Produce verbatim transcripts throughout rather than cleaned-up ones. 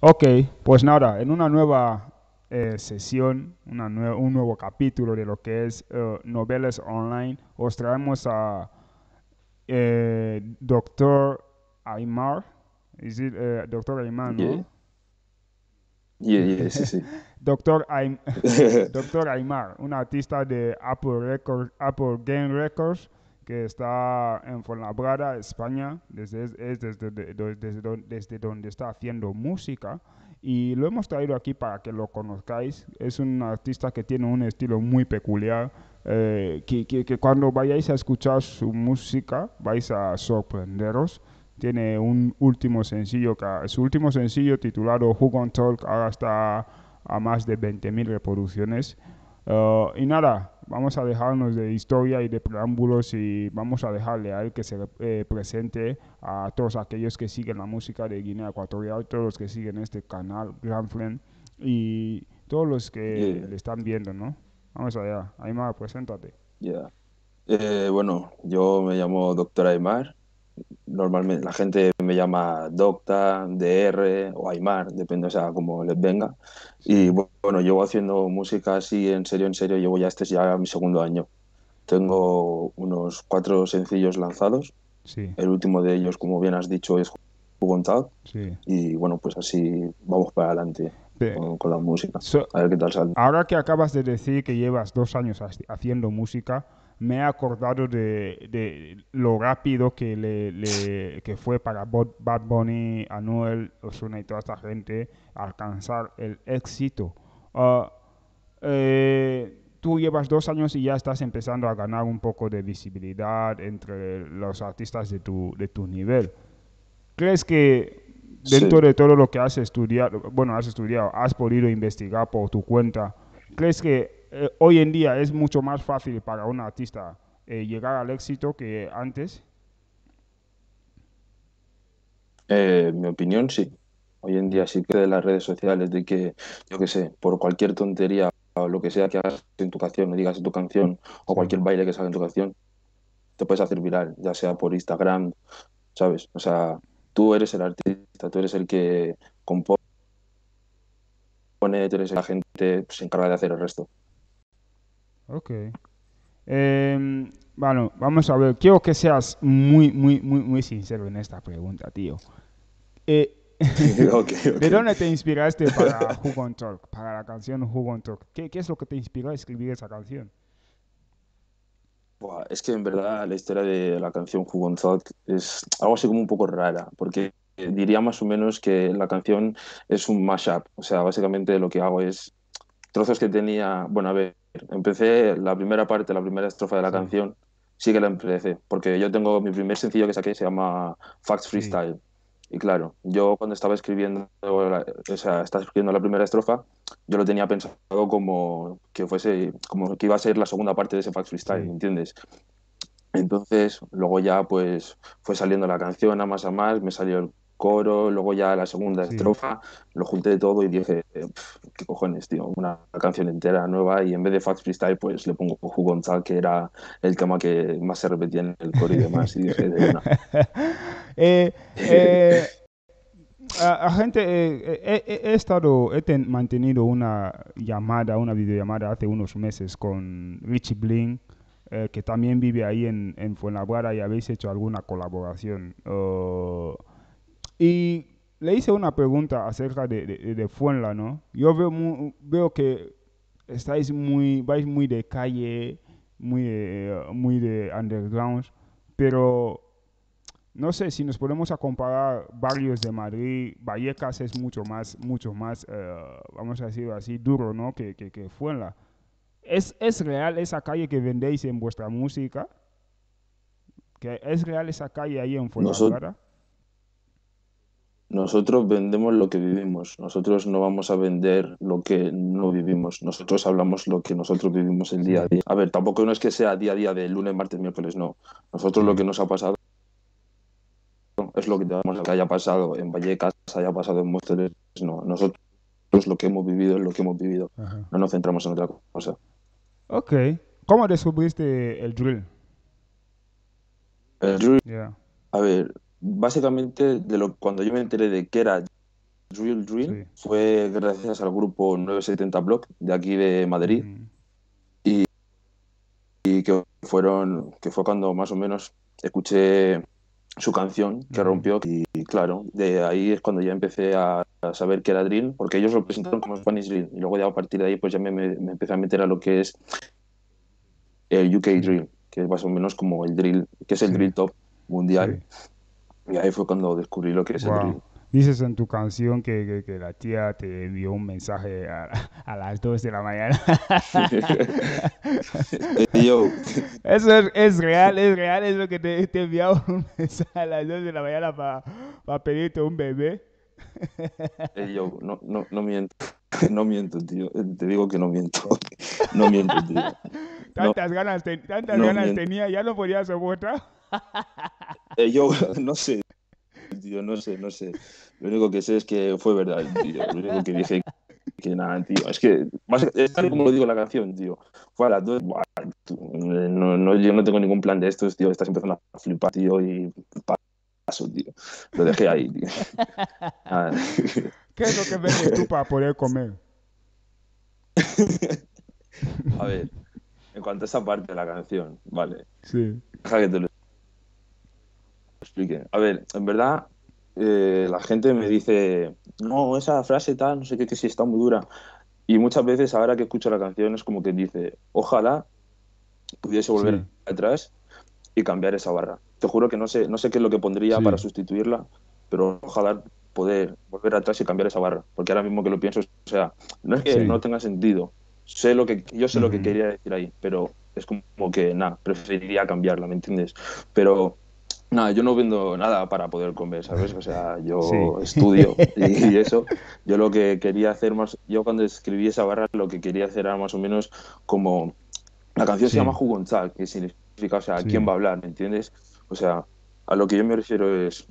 Ok, pues nada, en una nueva eh, sesión, una nue un nuevo capítulo de lo que es uh, Novelas Online, os traemos a eh, doctor Aimar. ¿Es it, uh, doctor Aimar, yeah. no? Yeah, yeah, sí, sí. doctor Aim doctor Aimar, un artista de Apple, Record Apple Gang Records, que está en Fuenlabrada, España, desde, es desde, desde, desde, desde donde está haciendo música, y lo hemos traído aquí para que lo conozcáis. Es un artista que tiene un estilo muy peculiar, eh, que, que, que cuando vayáis a escuchar su música vais a sorprenderos. Tiene un último sencillo, que, su último sencillo titulado Who Gon Talk, ahora está a más de veinte mil reproducciones. Uh, y nada, vamos a dejarnos de historia y de preámbulos y vamos a dejarle a él que se eh, presente a todos aquellos que siguen la música de Guinea Ecuatorial, todos los que siguen este canal, Grand Friend, y todos los que yeah. le están viendo, ¿no? Vamos allá. Aimar, preséntate. Yeah. Eh, bueno, yo me llamo doctor Aimar. Normalmente la gente me llama Docta, D R o Aimar, depende, o sea, como les venga. Y bueno, llevo haciendo música así en serio, en serio, llevo ya este ya mi segundo año. Tengo unos cuatro sencillos lanzados. Sí. El último de ellos, como bien has dicho, es Who Gon Talk. Sí. Y bueno, pues así vamos para adelante con, con la música. So, a ver qué tal sale. Ahora que acabas de decir que llevas dos años haciendo música, me he acordado de, de lo rápido que, le, le, que fue para Bad Bunny, Anuel, Ozuna y toda esta gente alcanzar el éxito. Uh, eh, tú llevas dos años y ya estás empezando a ganar un poco de visibilidad entre los artistas de tu, de tu nivel. ¿Crees que dentro sí. de todo lo que has estudiado, bueno, has estudiado, has podido investigar por tu cuenta, crees que Eh, hoy en día es mucho más fácil para un artista eh, llegar al éxito que antes? Eh, mi opinión, sí. Hoy en día sí que de las redes sociales, de que, yo qué sé, por cualquier tontería o lo que sea que hagas en tu canción, o digas en tu canción, o cualquier baile que salga en tu canción, te puedes hacer viral, ya sea por Instagram, ¿sabes? O sea, tú eres el artista, tú eres el que compone, tú eres la gente que se encarga de hacer el resto. Ok. Eh, bueno, vamos a ver. Quiero que seas muy, muy, muy, muy sincero en esta pregunta, tío. Eh, okay, okay. ¿De dónde te inspiraste para Who Gon Talk? Para la canción Who Gon Talk. ¿Qué, ¿Qué es lo que te inspiró a escribir esa canción? Buah, es que en verdad la historia de la canción Who Gon Talk es algo así como un poco rara, porque diría más o menos que la canción es un mashup. O sea, básicamente lo que hago es trozos que tenía... Bueno, a ver, empecé la primera parte, la primera estrofa de la sí. canción, sí que la empecé, porque yo tengo mi primer sencillo que saqué, se llama Fact Freestyle, sí. y claro, yo cuando estaba escribiendo, o sea, estaba escribiendo la primera estrofa, yo lo tenía pensado como que fuese, como que iba a ser la segunda parte de ese Fact Freestyle, sí. ¿entiendes? Entonces, luego ya pues fue saliendo la canción a más a más, me salió el coro, luego ya la segunda sí. estrofa, lo junté todo y dije, qué cojones, tío, una canción entera nueva, y en vez de Fact Freestyle, pues le pongo Who Gon Talk, que era el tema que más se repetía en el coro y demás, y dije, de una. eh, eh, a, a gente, eh, eh, he estado, he ten, mantenido una llamada, una videollamada hace unos meses con Richie Bling, eh, que también vive ahí en, en Fuenlabrada, y habéis hecho alguna colaboración. Uh, Y le hice una pregunta acerca de, de, de Fuenla, ¿no? Yo veo, muy, veo que estáis muy, vais muy de calle, muy de, muy de underground, pero no sé si nos ponemos a comparar barrios de Madrid. Vallecas es mucho más, mucho más, uh, vamos a decirlo así, duro, ¿no? Que, que, que Fuenla. ¿Es, ¿Es real esa calle que vendéis en vuestra música? ¿Que ¿Es real esa calle ahí en Fuenlabrada? Nosotros vendemos lo que vivimos, nosotros no vamos a vender lo que no vivimos, nosotros hablamos lo que nosotros vivimos el día a día. A ver, tampoco no es que sea día a día de lunes, martes, miércoles, no. Nosotros lo que nos ha pasado es lo que te vamos a que haya pasado en Vallecas, haya pasado en Móstoles, no. Nosotros lo que hemos vivido es lo que hemos vivido, Ajá. no nos centramos en otra cosa. Ok, ¿cómo descubriste el drill? El drill, yeah. a ver... básicamente de lo, cuando yo me enteré de que era Drill Drill, sí, fue gracias al grupo nueve setenta Block de aquí de Madrid. Mm. Y, y que fueron que fue cuando más o menos escuché su canción que mm. rompió, y, y claro, de ahí es cuando ya empecé a, a saber que era Drill, porque ellos lo presentaron como Spanish Drill, y luego ya a partir de ahí pues ya me, me, me empecé a meter a lo que es el U K Drill, que es más o menos como el drill, que es el sí. drill top mundial. Sí. Y ahí fue cuando descubrí lo que es wow. el drill. Dices en tu canción que, que, que la tía te envió un mensaje a, a las dos de la mañana. Yo. Eso es, es real, es real, es lo que te, te enviaba un mensaje a las dos de la mañana para pa pedirte un bebé. Yo, no, no, no miento, no miento, tío, te digo que no miento, no miento, tío. Tantas no, ganas, te, tantas no ganas miento. tenía, ya no podías soportar. Yo, no sé. Tío, no sé, no sé. Lo único que sé es que fue verdad, tío. Lo único que dije que, que nada, tío. Es que, es tal como lo digo en la canción, tío. Fue a las dos. Buah, no, no, yo no tengo ningún plan de estos, tío. Estás empezando a flipar, tío, y paso, tío. Lo dejé ahí, tío. Nada. ¿Qué es lo que vendes tú para poder comer? A ver, en cuanto a esa parte de la canción, vale. Sí. Deja que te lo explique. A ver, en verdad, eh, la gente me dice, no, esa frase tal, no sé qué, que sí está muy dura. Y muchas veces ahora que escucho la canción es como que dice, ojalá pudiese volver sí. atrás y cambiar esa barra. Te juro que no sé, no sé qué es lo que pondría sí. para sustituirla, pero ojalá poder volver atrás y cambiar esa barra. Porque ahora mismo que lo pienso, o sea, no es que sí. no tenga sentido. Sé lo que, yo sé uh-huh. lo que quería decir ahí, pero es como que, nada, preferiría cambiarla, ¿me entiendes? Pero... nada, yo no vendo nada para poder comer, ¿sabes? O sea, yo sí. estudio y, y eso. Yo lo que quería hacer más... Yo cuando escribí esa barra lo que quería hacer era más o menos como... La canción sí. se llama Who Gon Talk, que significa, o sea, sí. ¿quién va a hablar? ¿Me entiendes? O sea, a lo que yo me refiero es...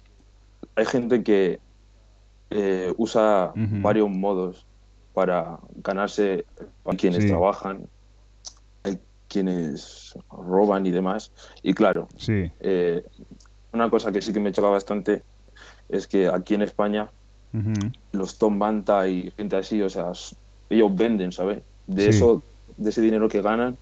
Hay gente que eh, usa uh-huh. varios modos para ganarse... Para quienes sí. trabajan, quienes roban y demás. Y claro... sí. Eh, una cosa que sí que me choca bastante es que aquí en España uh-huh. los Tom Banta y gente así, o sea, ellos venden, ¿sabes? De sí. eso, de ese dinero que ganan,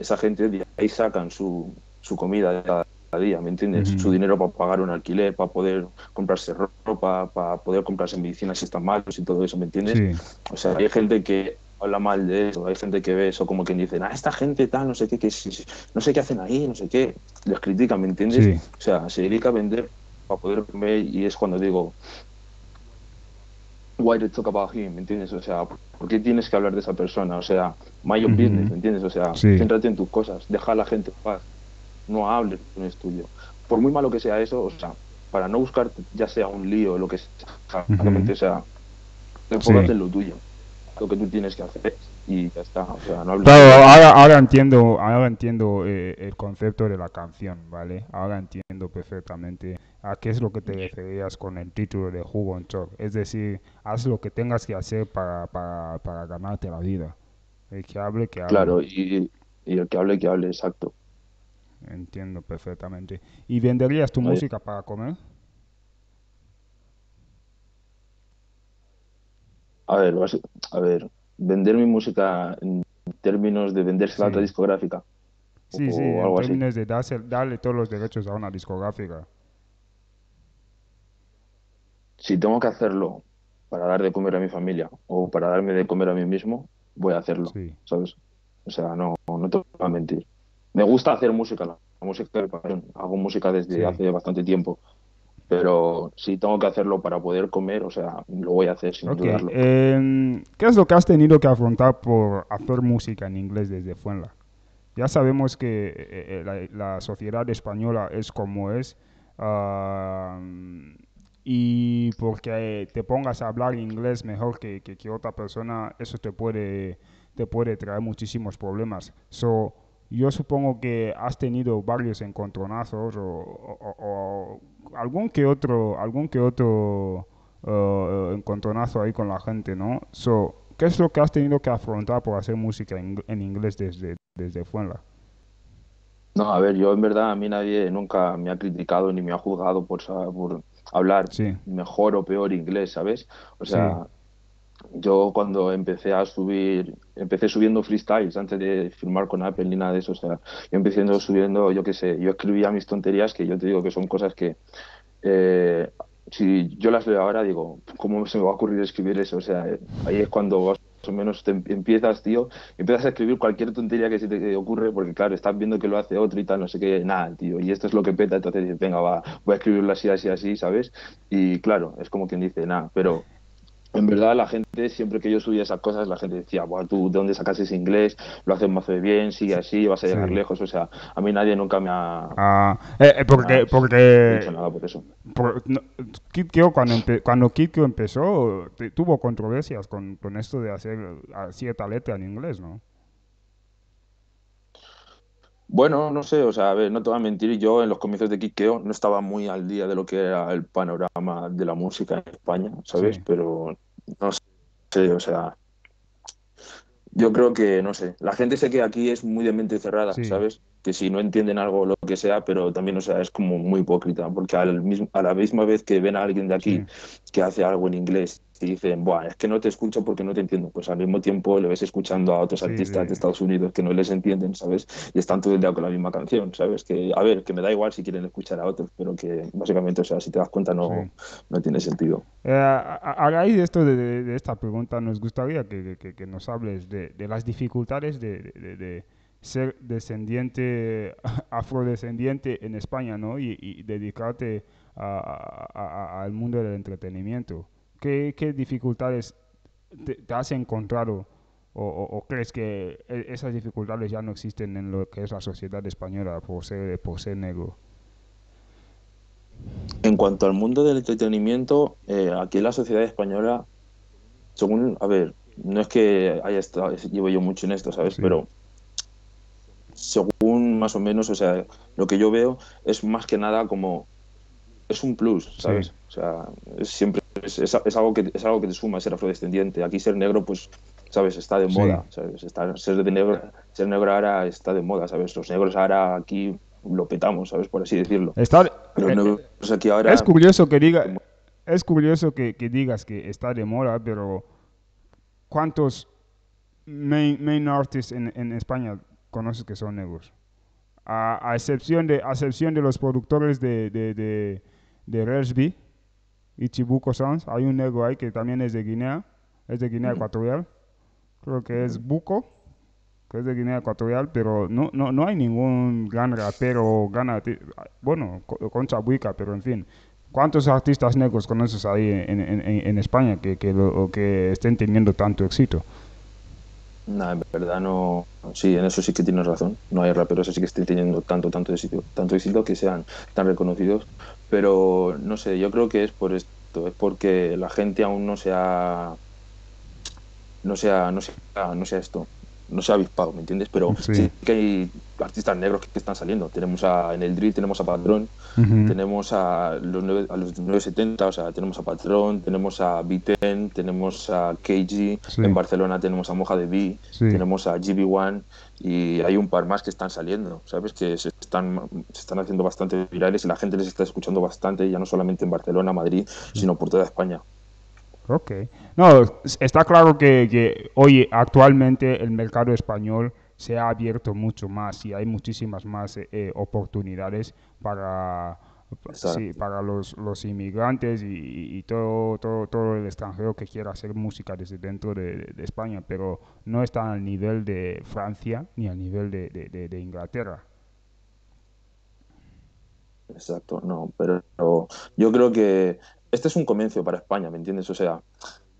esa gente de ahí sacan su, su comida cada día, ¿me entiendes? Uh-huh. Su dinero para pagar un alquiler, para poder comprarse ropa, para poder comprarse medicinas si están malos y todo eso, ¿me entiendes? Sí. O sea, hay gente que habla mal de eso, hay gente que ve eso como que dicen, ah, esta gente tal, no sé qué, que, no sé qué hacen ahí, no sé qué, les critican, ¿me entiendes? Sí. O sea, se dedica a vender para poder comer y es cuando digo, why the talk about him, ¿me entiendes? O sea, ¿por qué tienes que hablar de esa persona? O sea, my own mm-hmm. business, ¿me entiendes? O sea, sí. céntrate en tus cosas, deja a la gente en paz, no hables de un estudio. Por muy malo que sea eso, o sea, para no buscar ya sea un lío, lo que sea, mm-hmm. o sea, enfócate sí. en lo tuyo, lo que tú tienes que hacer y ya está, o sea, no hablo. Claro, ahora, ahora entiendo, ahora entiendo eh, el concepto de la canción, ¿vale? Ahora entiendo perfectamente a qué es lo que te referías con el título de Who Gon Talk, es decir, haz lo que tengas que hacer para, para, para ganarte la vida, el que hable, que hable. Claro, y, y el que hable, que hable, exacto. Entiendo perfectamente. ¿Y venderías tu Oye. música para comer? A ver, a ver, vender mi música en términos de venderse sí. a otra discográfica. Sí, o, sí, o algo en términos así. De darse, darle todos los derechos a una discográfica. Si tengo que hacerlo para dar de comer a mi familia o para darme de comer a mí mismo, voy a hacerlo, sí. ¿sabes? O sea, no, no te voy a mentir. Me gusta hacer música, la música de pasión. Hago música desde sí. hace bastante tiempo. Pero si tengo que hacerlo para poder comer, o sea, lo voy a hacer sin okay. dudarlo. Eh, ¿Qué es lo que has tenido que afrontar por hacer música en inglés desde Fuenla? Ya sabemos que eh, la, la sociedad española es como es. Uh, y porque te pongas a hablar inglés mejor que, que, que otra persona, eso te puede, te puede traer muchísimos problemas. So, yo supongo que has tenido varios encontronazos o, o, o algún que otro algún que otro uh, encontronazo ahí con la gente, ¿no? So, ¿qué es lo que has tenido que afrontar por hacer música en, en inglés desde, desde Fuenla? No, a ver, yo en verdad a mí nadie nunca me ha criticado ni me ha juzgado por, sa- por hablar Sí, mejor o peor inglés, ¿sabes? O sí, sea, yo cuando empecé a subir, empecé subiendo freestyles antes de firmar con Apple ni nada de eso. O sea, yo empecé subiendo, yo qué sé, yo escribía mis tonterías que yo te digo que son cosas que eh, si yo las leo ahora digo, ¿cómo se me va a ocurrir escribir eso? O sea, eh, ahí es cuando vas más o menos te em- empiezas, tío, empiezas a escribir cualquier tontería que se te ocurre, porque claro, estás viendo que lo hace otro y tal, no sé qué, nada, tío, y esto es lo que peta, entonces dices, venga, va, voy a escribirlo así, así, así, ¿sabes? Y claro, es como quien dice, nada, pero en verdad la gente, siempre que yo subía esas cosas, la gente decía, buah, tú, ¿de dónde sacas ese inglés? Lo haces mazo de bien, sigue así, vas a llegar sí. lejos, o sea, a mí nadie nunca me ha, Ah, eh, eh, me ha porque, dicho porque nada por eso. por- no, Kikeo cuando, empe- cuando Kikeo empezó, te- tuvo controversias con, con esto de hacer eh, cierta letra en inglés, ¿no? Bueno, no sé, o sea, a ver, no te voy a mentir, yo en los comienzos de Kikeo no estaba muy al día de lo que era el panorama de la música en España, ¿sabes? Sí, Pero no sé, o sea, yo creo que, no sé, la gente sé que aquí es muy de mente cerrada, sí, ¿sabes? Que si no entienden algo, lo que sea, pero también, o sea, es como muy hipócrita, porque al mismo, a la misma vez que ven a alguien de aquí sí, que hace algo en inglés y dicen, buah, es que no te escucho porque no te entiendo, pues al mismo tiempo le ves escuchando a otros sí, artistas de sí, Estados Unidos que no les entienden, ¿sabes? Y están todo el día con la misma canción, ¿sabes? Que, a ver, que me da igual si quieren escuchar a otros, pero que básicamente, o sea, si te das cuenta, sí. no, no tiene sentido. Eh, a, a- a raíz de esto de, de- de esta pregunta, nos gustaría que, que- que- que nos hables de, de las dificultades de, de- de- de ser descendiente, afrodescendiente en España, ¿no? Y, y dedicarte a- a- a- a- al mundo del entretenimiento. ¿Qué, qué dificultades te, te has encontrado o, o- o crees que e- esas dificultades ya no existen en lo que es la sociedad española por ser, por ser negro? En cuanto al mundo del entretenimiento, eh, aquí en la sociedad española, según, a ver, no es que haya estado, llevo yo mucho en esto, ¿sabes? Sí, Pero según más o menos, o sea, lo que yo veo es más que nada como, es un plus, sí, ¿sabes? O sea, es siempre es, es- es algo que, es algo que te suma ser afrodescendiente. Aquí ser negro, pues, ¿sabes? Está de sí, moda, ¿sabes? Está- ser de negro, ser negro ahora está de moda, ¿sabes? Los negros ahora aquí lo petamos, ¿sabes? Por así decirlo. Estar, Los eh, negros eh, aquí es ahora, curioso que diga, como- es curioso que, que digas que está de moda, pero ¿cuántos main, main artists en, en España conoces que son negros? A, a excepción de, a excepción de los productores de, de, de, de Resby y Chibuco Sounds, hay un negro ahí que también es de Guinea, es de Guinea Ecuatorial, creo que es Buco, que es de Guinea Ecuatorial, pero no, no, no hay ningún gran rapero, o gran arti- bueno, co- Concha Buica, pero en fin. ¿Cuántos artistas negros conoces ahí en, en, en- en España que, que, lo- o que estén teniendo tanto éxito? nada, en verdad no. Sí, en eso sí que tienes razón. No hay raperos así que estén teniendo tanto, tanto éxito, tanto éxito que sean tan reconocidos. Pero no sé, yo creo que es por esto, es porque la gente aún no se ha, no sea, no sea, no sea esto, no sea avispado, ¿me entiendes? Pero sí Sí. que hay artistas negros que, que están saliendo. Tenemos a Eneldri, tenemos a Patrón, Ujú. tenemos a los, nueve- a los novecientos setenta, o sea, tenemos a Patrón, tenemos a B diez, tenemos a K G, en Sí, Barcelona tenemos a Moja de B, sí, tenemos a G B uno y hay un par más que están saliendo, ¿sabes? Que se están, se están haciendo bastante virales y la gente les está escuchando bastante, ya no solamente en Barcelona, Madrid, sí. sino por toda España. Ok. No, s- está claro que, que, oye, actualmente el mercado español se ha abierto mucho más y hay muchísimas más eh, eh, oportunidades para, pa- sí, Exacto. para los, los inmigrantes y, y- y todo, todo, todo el extranjero que quiera hacer música desde dentro de, de- de España, pero no está al nivel de Francia ni al nivel de, de, de- de Inglaterra. Exacto, no, pero yo creo que este es un comienzo para España, ¿me entiendes? O sea,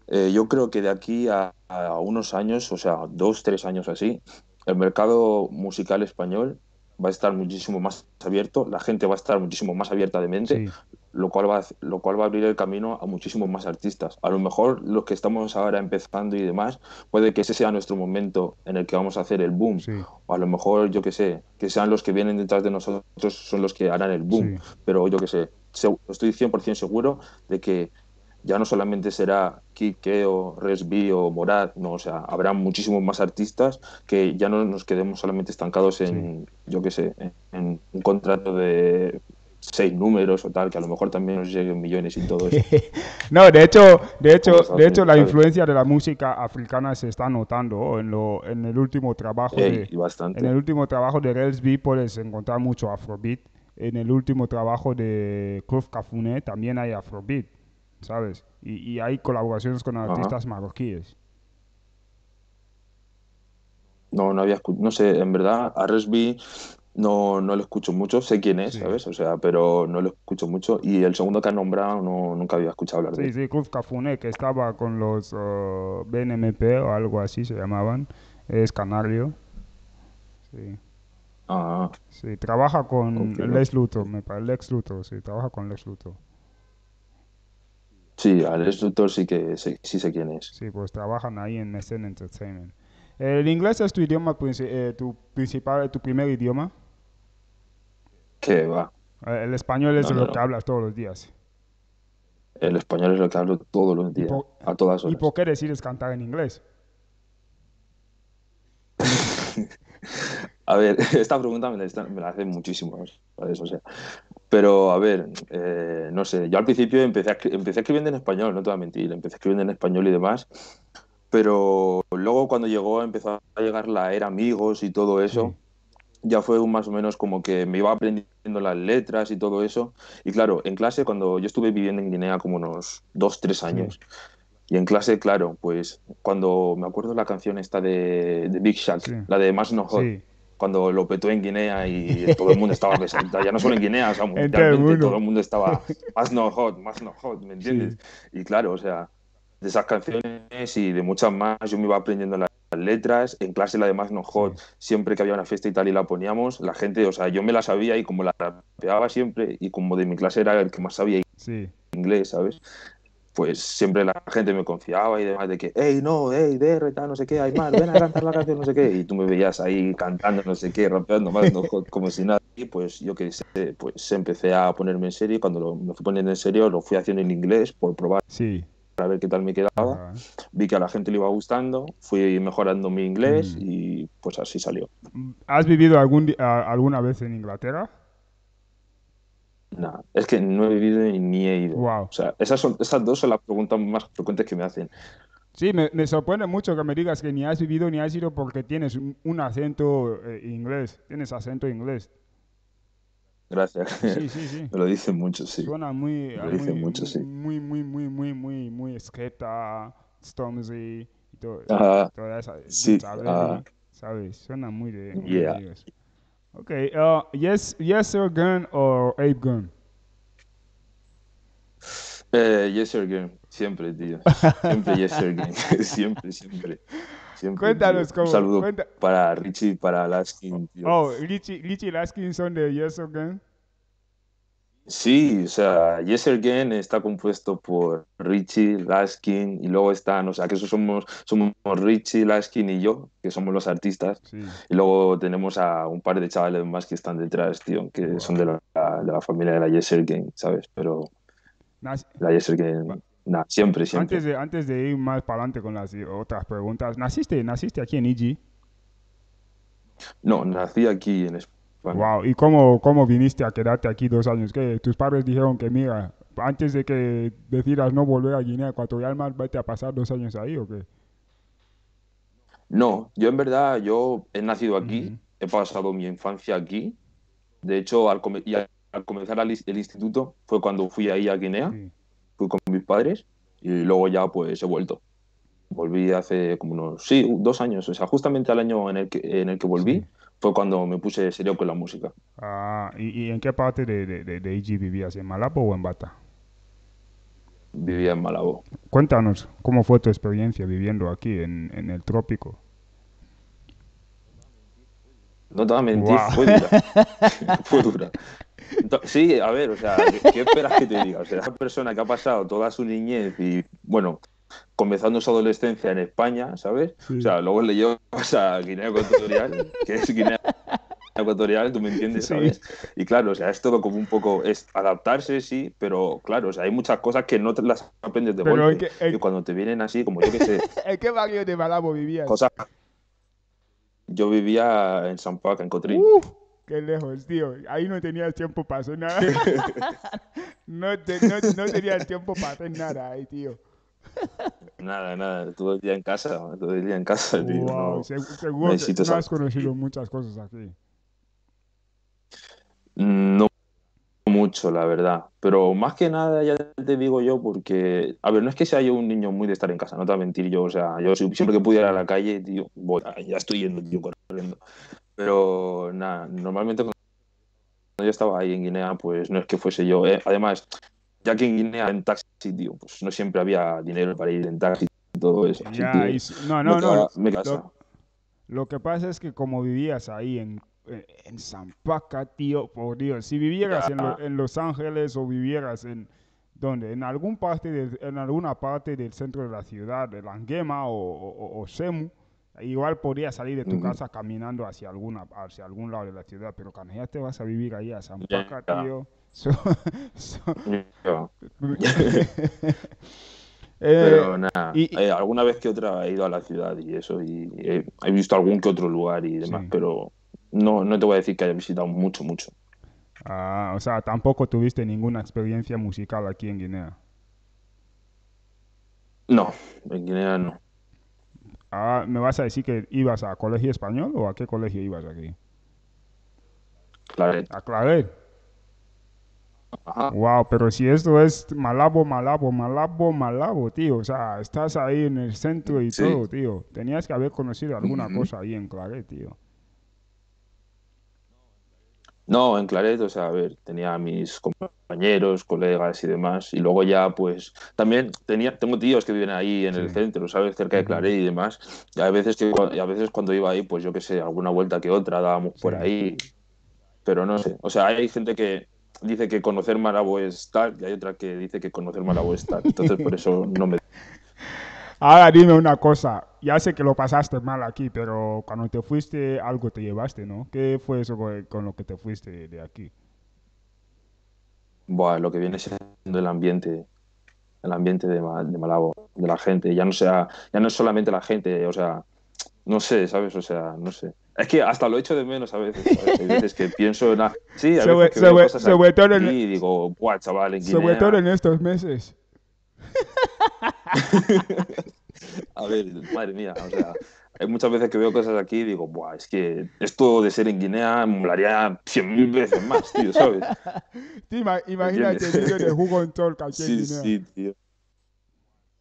eh, yo creo que de aquí a, a unos años, o sea, dos, tres años así, el mercado musical español va a estar muchísimo más abierto, la gente va a estar muchísimo más abierta de mente, Sí, lo cual va a, hac- lo cual va a abrir el camino a muchísimos más artistas. A lo mejor los que estamos ahora empezando y demás, puede que ese sea nuestro momento en el que vamos a hacer el boom. sí, O a lo mejor, yo qué sé, que sean los que vienen detrás de nosotros son los que harán el boom. sí, Pero yo qué sé, seg- estoy cien por ciento seguro de que ya no solamente será Kikeo, Resby o Morat, no, o sea, habrá muchísimos más artistas que ya no nos quedemos solamente estancados en, sí. yo qué sé, en, en un contrato de seis números o tal, que a lo mejor también nos lleguen millones y todo eso. No, de hecho, de hecho, de hecho la influencia de la música africana se está notando en lo en el último trabajo Ey, de bastante. En el último trabajo de Resby puedes encontrar mucho Afrobeat, en el último trabajo de Cruz Cafuné también hay Afrobeat, ¿sabes? Y, y hay colaboraciones con artistas Ajá. marroquíes. No, no había escuchado, no sé, en verdad a Resby No, no lo escucho mucho, sé quién es, sí. ¿sabes? O sea, pero no lo escucho mucho. Y el segundo que has nombrado no, nunca había escuchado hablar sí, de él. Sí, sí, Cruz Cafuné, que estaba con los uh, B N M P o algo así se llamaban. Es canario. Sí. Ah. Sí, trabaja con okay. Lex Luthor, me parece. Lex Luthor, sí, trabaja con Lex Luthor. Sí, a Lex Luthor sí que sí, sí sé quién es. Sí, pues trabajan ahí en Mecen Entertainment. ¿El inglés es tu idioma, eh, tu principal, tu primer idioma? ¿Qué va? El español es no, lo no. que hablas todos los días. El español es lo que hablo todos los días, por, a todas horas. ¿Y por qué decides cantar en inglés? A ver, esta pregunta me la, me la hacen muchísimo, ¿sabes? O sea, pero, a ver, eh, no sé. Yo al principio empecé, a, empecé escribiendo en español, no te voy a mentir. Empecé escribiendo en español y demás. Pero luego cuando llegó, empezó a llegar la era amigos y todo eso. Sí. Ya fue un más o menos como que me iba aprendiendo las letras y todo eso. Y claro, en clase, cuando yo estuve viviendo en Guinea como unos dos, tres años. Sí. Y en clase, claro, pues cuando me acuerdo la canción esta de, de Big Shaq, sí. la de Más No Hot, sí. cuando lo petó en Guinea y todo el mundo estaba pesado. Ya no solo en Guinea, o sea, mundialmente todo el mundo estaba Más No Hot, Más No Hot, ¿me entiendes? Sí. Y claro, o sea, de esas canciones y de muchas más, yo me iba aprendiendo las letras, en clase la de Más No Hot, sí. siempre que había una fiesta y tal y la poníamos, la gente, o sea, yo me la sabía y como la rapeaba siempre y como de mi clase era el que más sabía sí. inglés, ¿sabes? Pues siempre la gente me confiaba y demás de que, hey, no, hey, D R, tal, no sé qué, Aimar, ven a cantar la canción, no sé qué, y tú me veías ahí cantando, no sé qué, rapeando Más No Hot, como si nada, y pues yo qué sé, pues empecé a ponerme en serio y cuando lo, me fui poniendo en serio lo fui haciendo en inglés por probar. Sí. A ver qué tal me quedaba, vi que a la gente le iba gustando, fui mejorando mi inglés mm. y pues así salió. ¿Has vivido algún, a, alguna vez en Inglaterra? No, nah, es que no he vivido ni he ido. Wow. O sea, esas, son, esas dos son las preguntas más frecuentes que me hacen. Sí, me, me sorprende mucho que me digas que ni has vivido ni has ido porque tienes un, un acento eh, inglés, tienes acento inglés. Gracias. Sí, sí, sí. Me lo dicen mucho, sí. Suena muy, me lo dicen muy, mucho, sí. muy, muy, muy, muy, muy, muy Skepta, Stormzy y todo, uh, toda esa, sí, ¿sabes? Uh, ¿sabes? Suena muy de, yeah. de ellos. Ok, uh, yes, yes Sir Gun o Ape Gun? Eh, yes Sir Gun, siempre, tío. Siempre Yes Sir Gun, siempre, siempre. Siempre, cuéntanos cómo. Un saludo cuenta... para Richie, para Laskin. Tío. Oh, Richie, Richie y Laskin son de Yes Sir Gun. Sí, o sea, Yes Sir Gun está compuesto por Richie, Laskin y luego están, o sea, que eso somos, somos Richie, Laskin y yo, que somos los artistas. Sí. Y luego tenemos a un par de chavales más que están detrás, tío, que wow. son de la, de la familia de la Yes Sir Gun, ¿sabes? Pero nice. La Yes Sir Gun... Nah, siempre, siempre. Antes de, antes de ir más para adelante con las otras preguntas, ¿naciste, naciste aquí en I G? No, nací aquí en España. Wow, ¿y cómo, cómo viniste a quedarte aquí dos años? ¿Qué? Tus padres dijeron que, mira, antes de que decidas no volver a Guinea Ecuatorial, más vete a pasar dos años ahí, ¿o qué? No, yo en verdad, yo he nacido aquí, mm-hmm. he pasado mi infancia aquí. De hecho, al, come- y al, al comenzar el, el instituto fue cuando fui ahí a Guinea. Sí. Fui con mis padres y luego ya pues he vuelto. Volví hace como unos, sí, dos años. O sea, justamente al año en el que, en el que volví sí. fue cuando me puse serio con la música. Ah, ¿y, y en qué parte de, de, de, de I G vivías? ¿En Malabo o en Bata? Vivía en Malabo. Cuéntanos, ¿cómo fue tu experiencia viviendo aquí en, en el trópico? No te voy a mentir, wow. fue dura. fue dura. Sí, a ver, o sea, ¿qué, ¿qué esperas que te diga? O sea, esa persona que ha pasado toda su niñez y, bueno, comenzando su adolescencia en España, ¿sabes? Sí. O sea, luego le llevas a Guinea Ecuatorial, que es Guinea Ecuatorial, tú me entiendes, ¿sabes? Sí. Y claro, o sea, es todo como un poco, es adaptarse, sí, pero claro, o sea, hay muchas cosas que no te las aprendes de pero golpe. Es que, es... Y cuando te vienen así, como yo que sé. ¿En qué barrio de Malabo vivías? Cosas... Yo vivía en San Paco, en Cotrín. Uh, ¡Qué lejos, tío! Ahí no tenías tiempo para hacer nada. no, te, no, no tenías tiempo para hacer nada ahí, tío. Nada, nada, todo el día en casa, todo el día en casa, tío. Wow, no, seguro que no has conocido muchas cosas aquí. No mucho, la verdad, pero más que nada ya te digo yo porque, a ver, no es que sea yo un niño muy de estar en casa, no te voy a mentir yo, o sea, yo siempre que pudiera ir a la calle, tío, voy, ya estoy yendo, tío, corriendo, pero nada, normalmente cuando yo estaba ahí en Guinea, pues no es que fuese yo, eh, además... Ya que en Guinea en taxi, tío, pues no siempre había dinero para ir en taxi y todo eso. Ya, tío, y si, no, no, no. Me no lo, lo que pasa es que como vivías ahí en, en Zampaca, tío, por Dios, si vivieras en, lo, en Los Ángeles o vivieras en, ¿dónde? En, algún parte de, en alguna parte del centro de la ciudad, de Langema o, o, o Semu, igual podrías salir de tu uh-huh. casa caminando hacia, alguna, hacia algún lado de la ciudad, pero cuando ya te vas a vivir ahí a Zampaca, yeah. tío... So, so... No. Pero eh, nada, y, eh, alguna vez que otra he ido a la ciudad y eso, y eh, he visto algún que otro lugar y demás, sí. pero no, no te voy a decir que haya visitado mucho, mucho. Ah, o sea, tampoco tuviste ninguna experiencia musical aquí en Guinea. No, en Guinea no. Ah, ¿me vas a decir que ibas a colegio español o a qué colegio ibas aquí? Claret. A Claret. Ajá. Wow, pero si esto es Malabo, Malabo, Malabo, Malabo, tío. O sea, estás ahí en el centro y sí. todo, tío. Tenías que haber conocido alguna uh-huh. cosa ahí en Claret, tío. No, en Claret, o sea, a ver, tenía a mis compañeros, colegas y demás. Y luego ya, pues, también tenía, tengo tíos que viven ahí en sí. el centro, ¿sabes? Cerca de Claret y demás. Y a veces, que, a veces cuando iba ahí, pues yo qué sé, alguna vuelta que otra dábamos sí. por ahí. Pero no sé, o sea, hay gente que... dice que conocer Malabo es tal, y hay otra que dice que conocer Malabo es tal. Entonces, por eso no me... Ahora dime una cosa. Ya sé que lo pasaste mal aquí, pero cuando te fuiste, algo te llevaste, ¿no? ¿Qué fue eso con lo que te fuiste de aquí? Buah, lo que viene siendo el ambiente... El ambiente de, de Malabo, de la gente. Ya no sea, ya no es solamente la gente, o sea... No sé, ¿sabes? O sea, no sé. Es que hasta lo echo de menos a veces. ¿Sabes? Hay veces que pienso en... Sí, a veces que veo cosas aquí y digo, ¡buah, chaval, en Guinea! Sobre todo en estos meses. A ver, madre mía, o sea... Hay muchas veces que veo cosas aquí y digo, ¡buah, es que esto de ser en Guinea me molaría cien mil veces más, tío, ¿sabes? Tío, imagínate el vídeo de Who Gon Talk aquí en Guinea. Sí, sí, tío.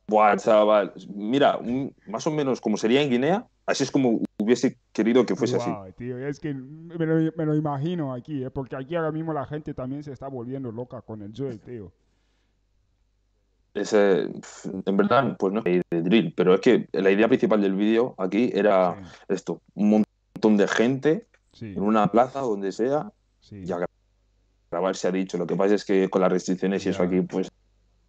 ¡Buah, chaval! Mira, un, más o menos como sería en Guinea... Así es como hubiese querido que fuese wow, así. Tío, es que me lo, me lo imagino aquí, ¿eh? Porque aquí ahora mismo la gente también se está volviendo loca con el drill, tío. Ese, en verdad, pues no es de drill, pero es que la idea principal del vídeo aquí era sí. esto, un montón de gente sí. en una plaza, donde sea, sí. y a grabar se ha dicho. Lo que pasa es que con las restricciones yeah. y eso aquí, pues...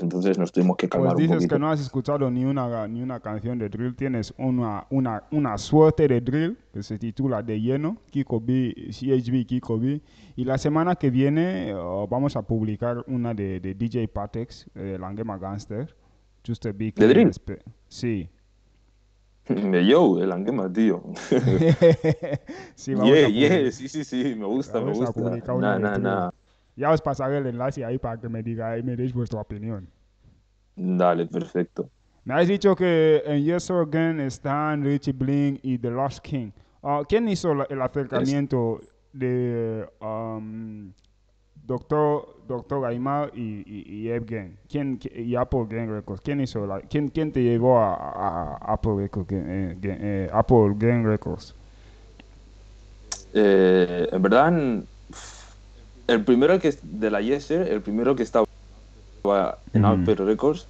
Entonces nos tuvimos que calmar pues un poquito. Pues dices que no has escuchado ni una, ni una canción de drill. Tienes una, una, una suerte de drill que se titula De Lleno, Kiko B, C H B Kiko B. Y la semana que viene uh, vamos a publicar una de, de D J Patex, eh, Langema Gangster. Just a big ¿De drill? Sí. Me yo, el Langema, tío. Sí, vamos yeah, a yeah. sí, sí, sí, me gusta, vamos me gusta. Nah, nah, nah. Ya os pasaré el enlace ahí para que me digáis, me deis vuestra opinión. Dale, perfecto. Me has dicho que en Yes Sir Gun están Richie Bling y The Lost King. Uh, ¿Quién hizo el acercamiento es... de um, doctor, doctor Aimar y, y, y Apple Gang? ¿Quién, y Apple Gang Records? ¿Quién, hizo la, quién, quién te llevó a, a, a Apple, Record, eh, eh, Apple Gang Records? Eh, en verdad... El primero que de la Yeser, el primero que estaba en Apple mm. Records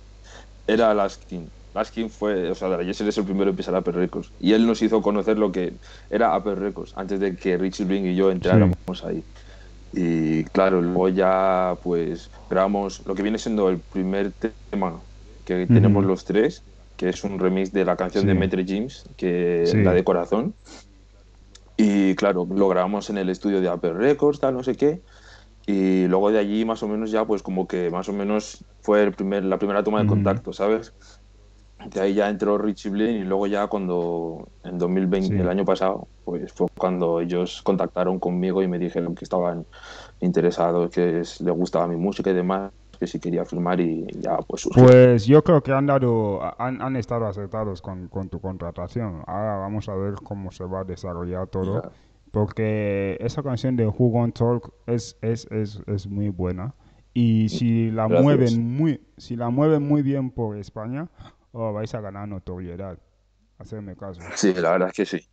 era Laskin. Laskin fue, o sea, de la Yeser es el primero que empieza Apple Records. Y él nos hizo conocer lo que era Apple Records antes de que Richie Bling y yo entráramos sí. ahí. Y claro, luego ya pues grabamos lo que viene siendo el primer tema que mm. tenemos los tres, que es un remix de la canción sí. de Metre James, que sí. la de Corazón. Y claro, lo grabamos en el estudio de Apple Records, tal, no sé qué. Y luego de allí, más o menos, ya pues como que más o menos fue el primer, la primera toma de contacto, ¿sabes? De ahí ya entró Richie Bling y luego ya cuando, en dos mil veinte, sí. el año pasado, pues fue cuando ellos contactaron conmigo y me dijeron que estaban interesados, que es, les gustaba mi música y demás, que si quería firmar y ya pues surgió. Pues yo creo que han dado, han, han estado acertados con, con tu contratación. Ahora vamos a ver cómo se va a desarrollar todo. Yeah. Porque esa canción de Who Gon Talk es, es, es, es muy buena. Y si la, mueven muy, si la mueven muy bien por España, oh, vais a ganar notoriedad. Hacerme caso. Sí, la verdad es que sí.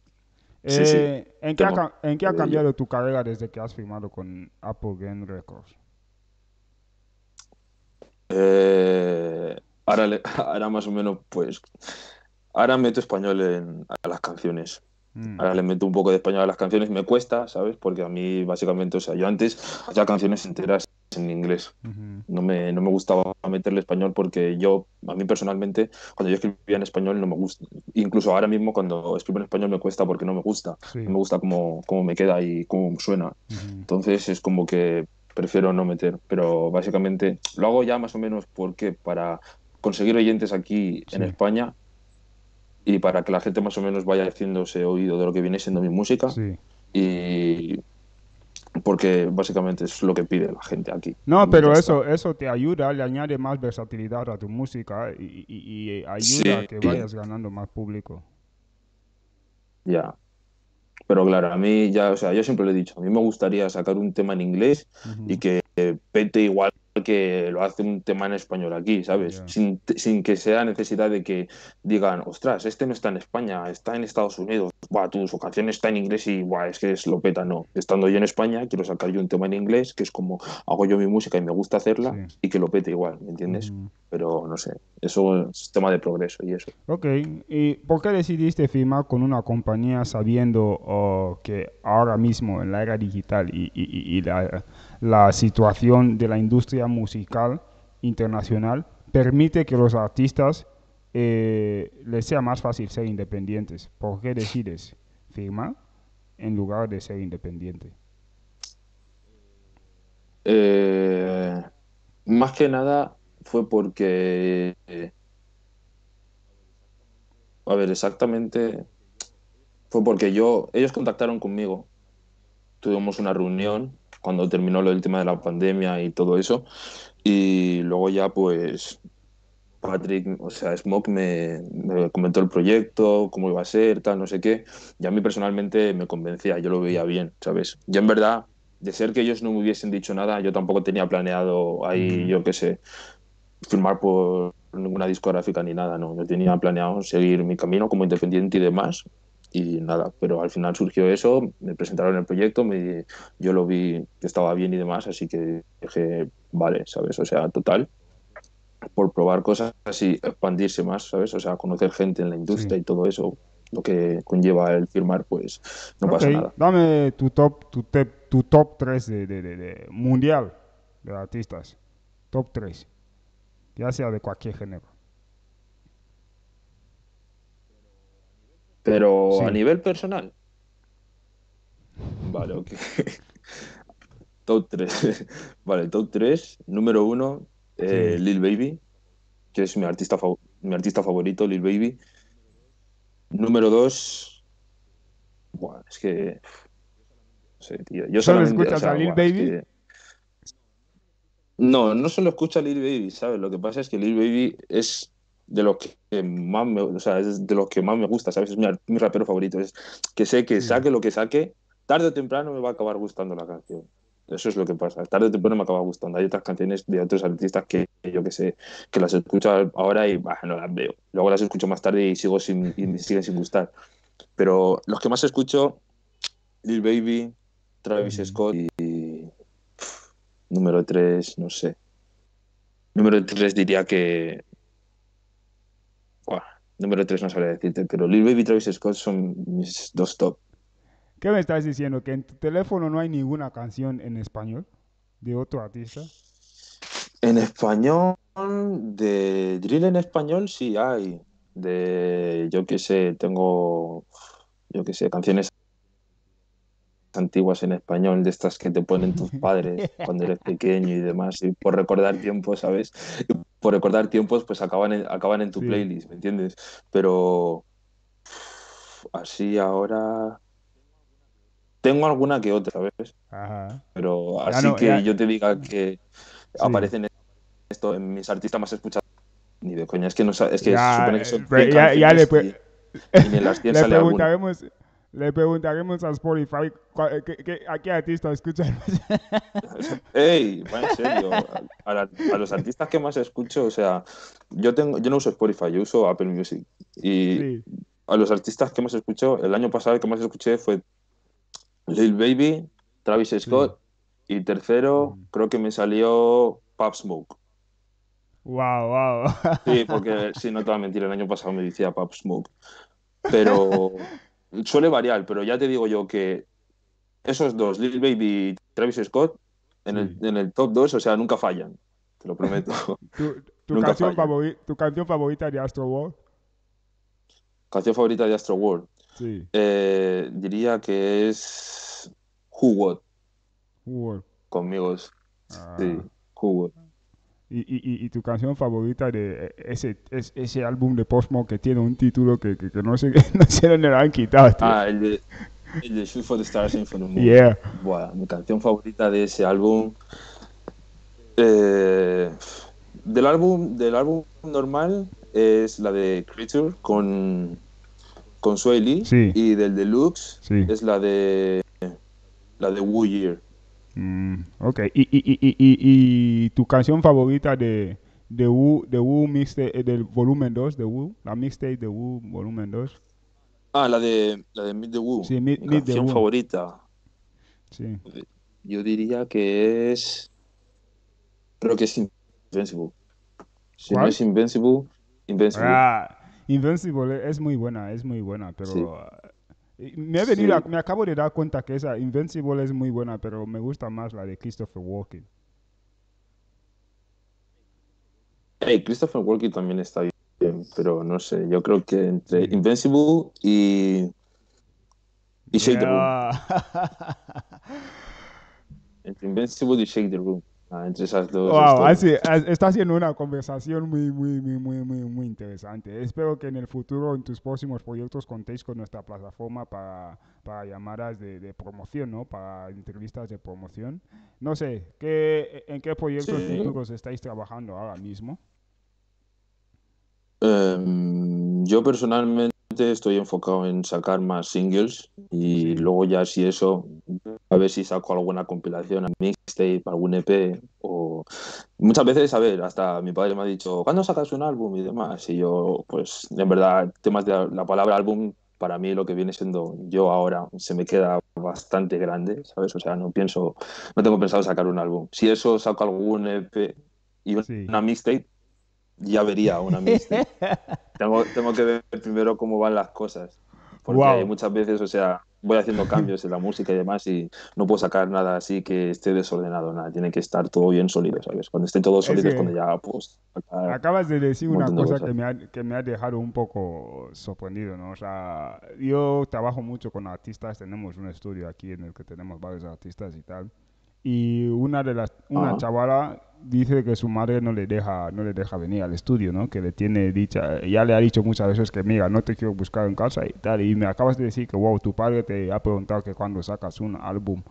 Eh, sí, sí. ¿En, qué ha, ¿En qué ha cambiado tu carrera desde que has firmado con Apple Gang Records? Eh, ahora, le, ahora más o menos, pues... Ahora meto español en, a las canciones. Ahora le meto un poco de español a las canciones, me cuesta, ¿sabes? Porque a mí, básicamente, o sea, yo antes hacía canciones enteras en inglés. Uh-huh. No me, no me gustaba meterle español porque yo, a mí personalmente, cuando yo escribía en español no me gusta. Incluso ahora mismo cuando escribo en español me cuesta porque no me gusta. Sí. No me gusta cómo, cómo me queda y cómo suena. Uh-huh. Entonces es como que prefiero no meter. Pero básicamente lo hago ya más o menos porque para conseguir oyentes aquí sí. en España... y para que la gente más o menos vaya haciéndose oído de lo que viene siendo mi música. Sí. Y porque básicamente es lo que pide la gente aquí. No, pero eso, eso te ayuda, le añade más versatilidad a tu música y, y, y ayuda sí. a que vayas ganando más público. Ya. Yeah. Pero claro, a mí ya, o sea, yo siempre lo he dicho, a mí me gustaría sacar un tema en inglés uh-huh. y que pete igual que lo hace un tema en español aquí, ¿sabes? Yeah. Sin, sin que sea necesidad de que digan, ostras, este no está en España, está en Estados Unidos, buah, tú, su canción está en inglés y buah, es que es lo peta, no. Estando yo en España, quiero sacar yo un tema en inglés, que es como hago yo mi música y me gusta hacerla, sí. y que lo pete igual, ¿me entiendes? Mm. Pero no sé, eso es tema de progreso y eso. Ok, ¿y por qué decidiste firmar con una compañía sabiendo oh, que ahora mismo en la era digital y, y, y, y la... la situación de la industria musical internacional permite que los artistas eh, les sea más fácil ser independientes? ¿Por qué decides firmar en lugar de ser independiente? Eh, más que nada fue porque... Eh, a ver, exactamente... Fue porque yo... Ellos contactaron conmigo. Tuvimos una reunión cuando terminó lo del tema de la pandemia y todo eso, y luego ya pues Patrick, o sea, Smoke me, me comentó el proyecto, cómo iba a ser, tal, no sé qué, y a mí personalmente me convencía, yo lo veía bien, ¿sabes? Yo en verdad, de ser que ellos no me hubiesen dicho nada, yo tampoco tenía planeado ahí, yo qué sé, firmar por ninguna discográfica ni nada, no, yo tenía planeado seguir mi camino como independiente y demás, y nada, pero al final surgió eso, me presentaron el proyecto, me, yo lo vi que estaba bien y demás, así que dije, vale, ¿sabes? O sea, total, por probar cosas y expandirse más, ¿sabes? O sea, conocer gente en la industria sí. y todo eso, lo que conlleva el firmar, pues no okay. pasa nada. Dame tu top, tu te, tu top tres de, de, de, de mundial de artistas, top tres, ya sea de cualquier género. Pero sí. a nivel personal. Vale, ok. Top tres. Vale, top tres. Número uno, eh, sí. Lil Baby, que es mi artista, fav- mi artista favorito, Lil Baby. Número dos. Buah, es que... No sé, tío. Yo ¿Solo escuchas o sea, a Lil buah, Baby? Es que... No, no solo escucho a Lil Baby, ¿sabes? Lo que pasa es que Lil Baby es... de los que más me, o sea, es de los que más me gusta, ¿sabes? Es mi, mi rapero favorito, es que sé que saque lo que saque, tarde o temprano me va a acabar gustando la canción. Eso es lo que pasa, tarde o temprano me acaba gustando. Hay otras canciones de otros artistas que yo que sé, que las escucho ahora y bah, no las veo. Luego las escucho más tarde y sigo sin y me siguen sin gustar. Pero los que más escucho, Lil Baby, Travis Scott y, y pff, número tres, no sé. Número tres diría que Buah, número tres no sabría decirte, pero Lil Baby y Travis Scott son mis dos top. ¿Qué me estás diciendo? ¿Que en tu teléfono no hay ninguna canción en español de otro artista? En español, de drill en español sí hay. De, yo qué sé, tengo, yo qué sé, canciones antiguas en español, de estas que te ponen tus padres cuando eres pequeño y demás, y por recordar tiempos, ¿sabes? Y por recordar tiempos, pues acaban en, acaban en tu sí. playlist, ¿me entiendes? Pero así ahora tengo alguna que otra, ¿sabes? Ajá. Pero así ya no, que ya... yo te diga que sí. aparecen esto en mis artistas más escuchados, ni de coña, es que no es que ya, se supone que son cien ya, ya le pre... y, y en las cien sale alguna. Le preguntaremos a Spotify ¿cuál, qué, qué, a qué artista escuchas. ¡Ey! Va en serio. A, la, a los artistas que más escucho, o sea, yo tengo, yo no uso Spotify, yo uso Apple Music. Y sí. a los artistas que más escucho, el año pasado el que más escuché fue Lil Baby, Travis Scott sí. y tercero, creo que me salió Pop Smoke. ¡Wow, wow! Sí, porque si sí, no te voy a mentir, el año pasado me decía Pop Smoke. Pero... suele variar, pero ya te digo yo que esos dos, Lil Baby y Travis Scott, en el, sí. en el top dos, o sea, nunca fallan, te lo prometo. ¿Tu, tu, canción, favori- tu canción favorita de Astro World? Canción favorita de Astro World. Sí. Eh, diría que es Who Gon. Who Gon. Conmigo. Ah. Sí, Who Gon. Y, y, y tu canción favorita de ese, ese, ese álbum de Pop Smoke que tiene un título que, que, que no, sé, no sé dónde lo han quitado, tío. Ah, el de, el de Shoot for the Stars and for the Moon. Yeah. Buah, mi canción favorita de ese álbum... Eh, del álbum del álbum normal es la de Creature con, con Sway Lee. Sí. Y del Deluxe sí. es la de, la de Woo Year. Mm, ok, y, y, y, y, y tu canción favorita de, de Woo, de Woo mixtape, del volumen dos, de Woo, la mixtape de Woo volumen dos. Ah, la de, la de Meet the Woo. Sí, Meet, Mi Meet canción the Woo. favorita. Sí. Yo diría que es, creo que es Invincible. Si ¿Cuál? no es Invincible, Invincible. Ah, Invincible es muy buena, es muy buena, pero... Sí. Me, he venido sí. a, me acabo de dar cuenta que esa Invincible es muy buena, pero me gusta más la de Christopher Walken. Hey, Christopher Walken también está bien, pero no sé, yo creo que entre sí. Invincible y, y Shake yeah. the Room. Entre Invincible y Shake the Room. Ah, entre esas dos. Wow, así, está siendo una conversación muy, muy, muy, muy, muy, muy interesante. Espero que en el futuro, en tus próximos proyectos, contéis con nuestra plataforma para, para llamadas de, de promoción, ¿no? Para entrevistas de promoción. No sé, ¿qué, ¿en qué proyectos sí. futuros estáis trabajando ahora mismo? Um, yo personalmente estoy enfocado en sacar más singles y sí. luego ya si eso, a ver si saco alguna compilación, mixtape, algún E P o... Muchas veces, a ver, hasta mi padre me ha dicho ¿cuándo sacas un álbum? Y demás, y yo pues en verdad, temas de la palabra álbum para mí lo que viene siendo yo ahora se me queda bastante grande, ¿sabes? O sea, no pienso, no tengo pensado sacar un álbum. Si eso saco algún E P y una, sí. una mixtape, ya vería una mixtape. Tengo, tengo que ver primero cómo van las cosas. Porque wow. muchas veces, o sea, voy haciendo cambios en la música y demás y no puedo sacar nada así que esté desordenado, nada. Tiene que estar todo bien sólido, ¿sabes? Cuando esté todo sólido es, es cuando ya, pues... Acabas de decir un una cosa de que, me ha, que me ha dejado un poco sorprendido, ¿no? O sea, yo trabajo mucho con artistas, tenemos un estudio aquí en el que tenemos varios artistas y tal. Y una de las una Ajá. chavala dice que su madre no le deja no le deja venir al estudio, ¿no? Que le tiene dicha, ya le ha dicho muchas veces que mira, no te quiero buscar en casa y tal. Y me acabas de decir que wow, tu padre te ha preguntado que cuando sacas un álbum.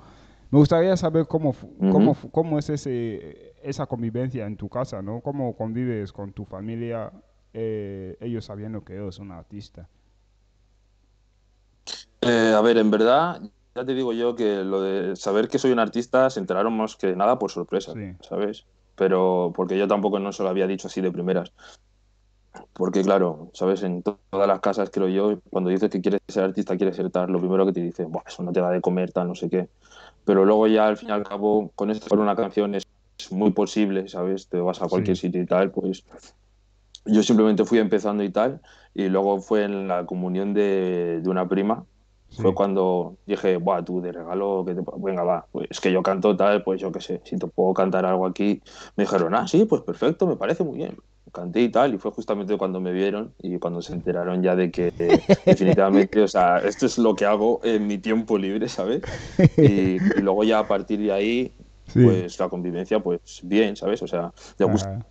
Me gustaría saber cómo uh-huh. cómo cómo es ese esa convivencia en tu casa, ¿no? Cómo convives con tu familia, eh, ellos sabiendo que eres un artista. Eh, a ver, en verdad. Ya te digo yo que lo de saber que soy un artista se enteraron más que nada por sorpresa, sí. ¿sabes? Pero porque yo tampoco no se lo había dicho así de primeras. Porque claro, ¿sabes? En to- todas las casas, creo yo, cuando dices que quieres ser artista, quieres ser tal, lo primero que te dicen, buah, eso no te da de comer, tal, no sé qué. Pero luego ya al fin y al cabo, con esto por una canción es muy posible, ¿sabes? Te vas a cualquier sí. sitio y tal, pues... Yo simplemente fui empezando y tal, y luego fue en la comunión de, de una prima, Sí. Fue cuando dije, buah, tú de regalo, que te... venga, va, pues es que yo canto tal, pues yo qué sé, si te puedo cantar algo aquí. Me dijeron, ah, sí, pues perfecto, me parece muy bien. canté y tal, y fue justamente cuando me vieron y cuando se enteraron ya de que eh, definitivamente, o sea, esto es lo que hago en mi tiempo libre, ¿sabes? Y, y luego ya a partir de ahí, sí. pues la convivencia, pues bien, ¿sabes? O sea, ya gusta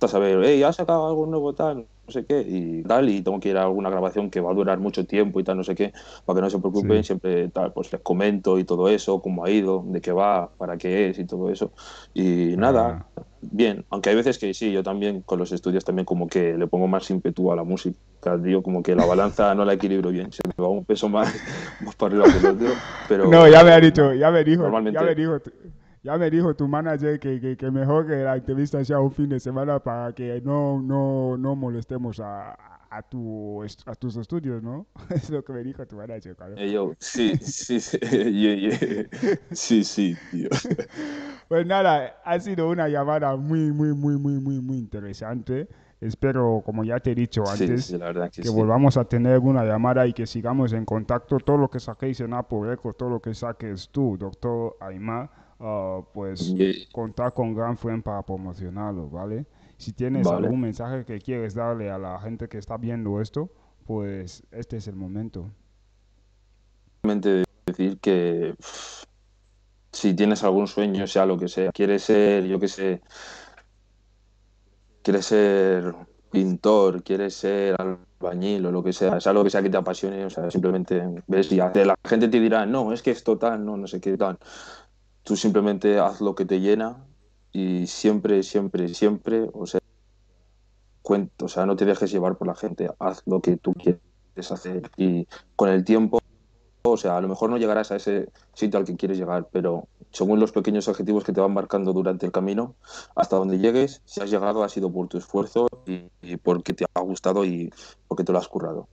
ah. saber, hey, ¿has sacado algo nuevo tal? No sé qué, y tal, y tengo que ir a alguna grabación que va a durar mucho tiempo y tal, no sé qué, para que no se preocupen, sí. siempre tal, pues les comento y todo eso, cómo ha ido, de qué va, para qué es y todo eso, y nada, ah. bien, aunque hay veces que sí, yo también con los estudios también como que le pongo más ímpetu a la música, digo, como que la balanza no la equilibro bien, se me va un peso más, más para arriba que el otro, pero... No, ya me ha dicho, ya me dijo, normalmente... ya me dijo... Ya me dijo tu manager que, que, que mejor que la entrevista sea un fin de semana para que no, no, no molestemos a, a, tu, a tus estudios, ¿no? Es lo que me dijo tu manager, cabrón. Hey, yo, sí, sí, sí, yeah, yeah. sí, sí, tío. Pues nada, ha sido una llamada muy, muy, muy, muy, muy, muy interesante. Espero, como ya te he dicho antes, sí, sí, que, que sí. volvamos a tener una llamada y que sigamos en contacto. Todo lo que saquéis en Apple Records, todo lo que saques tú, doctor Aimar. Uh, pues yeah. contar con Grand Friend para promocionarlo, ¿vale? Si tienes vale. algún mensaje que quieres darle a la gente que está viendo esto, pues este es el momento. Simplemente decir que pff, si tienes algún sueño, sea lo que sea, quieres ser, yo qué sé, quieres ser pintor, quieres ser albañil o lo que sea, sea lo que sea que te apasione, o sea, simplemente ves y la gente te dirá, no, es que es total, no, no sé qué tal. Tú simplemente haz lo que te llena y siempre, siempre, siempre, o sea, cuento, o sea, no te dejes llevar por la gente, haz lo que tú quieres hacer y con el tiempo, o sea, a lo mejor no llegarás a ese sitio al que quieres llegar, pero según los pequeños objetivos que te van marcando durante el camino, hasta donde llegues, si has llegado ha sido por tu esfuerzo y, y porque te ha gustado y porque te lo has currado.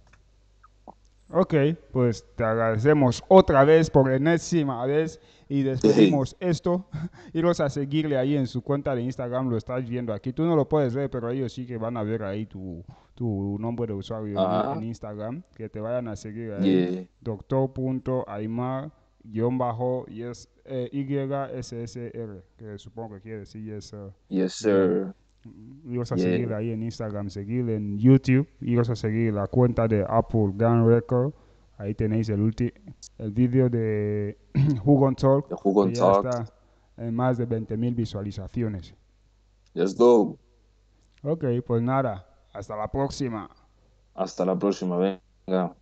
Ok, pues te agradecemos otra vez por enésima vez y despedimos sí. esto. Iros a seguirle ahí en su cuenta de Instagram, lo estás viendo aquí. Tú no lo puedes ver, pero ellos sí que van a ver ahí tu, tu nombre de usuario ah. en Instagram. Que te vayan a seguir ahí. Yeah. doctor punto aimar guión bajo y ese ese erre, que supongo que quiere decir Yes Sir. Yes Sir. Iros a yeah. seguir ahí en Instagram, seguir en YouTube, iros a seguir la cuenta de Apple Gang Records. Ahí tenéis el ulti- el vídeo de Who Gon Talk, Who Gon Talk. Ya está en más de veinte mil visualizaciones. Yes, dog. Ok, pues nada, hasta la próxima. Hasta la próxima, venga.